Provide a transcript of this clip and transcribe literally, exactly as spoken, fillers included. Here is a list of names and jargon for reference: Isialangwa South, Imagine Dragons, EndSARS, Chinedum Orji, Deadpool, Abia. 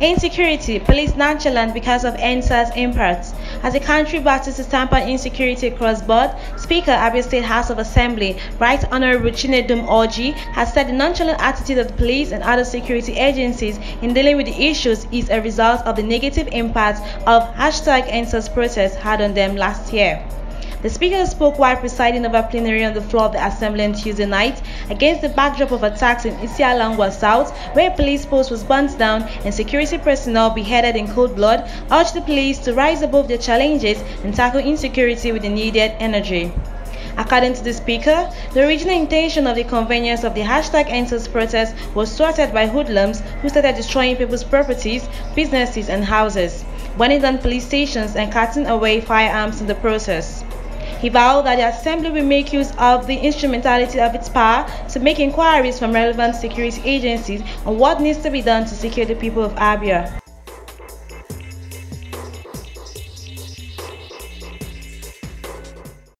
Insecurity. Police nonchalant because of EndSARS impacts. As the country battles to stamp on insecurity across board, Speaker Abia State House of Assembly, Right Honorable Chinedum Orji, has said the nonchalant attitude of the police and other security agencies in dealing with the issues is a result of the negative impact of hashtag EndSARS protests had on them last year. The Speaker spoke while presiding over plenary on the floor of the Assembly on Tuesday night against the backdrop of attacks in Isialangwa South, where a police post was burnt down and security personnel beheaded in cold blood, urged the police to rise above their challenges and tackle insecurity with the needed energy. According to the Speaker, the original intention of the convenience of the hashtag EndSARS protest was thwarted by hoodlums who started destroying people's properties, businesses and houses, burning down police stations and cutting away firearms in the process. He vowed that the Assembly will make use of the instrumentality of its power to make inquiries from relevant security agencies on what needs to be done to secure the people of Abia.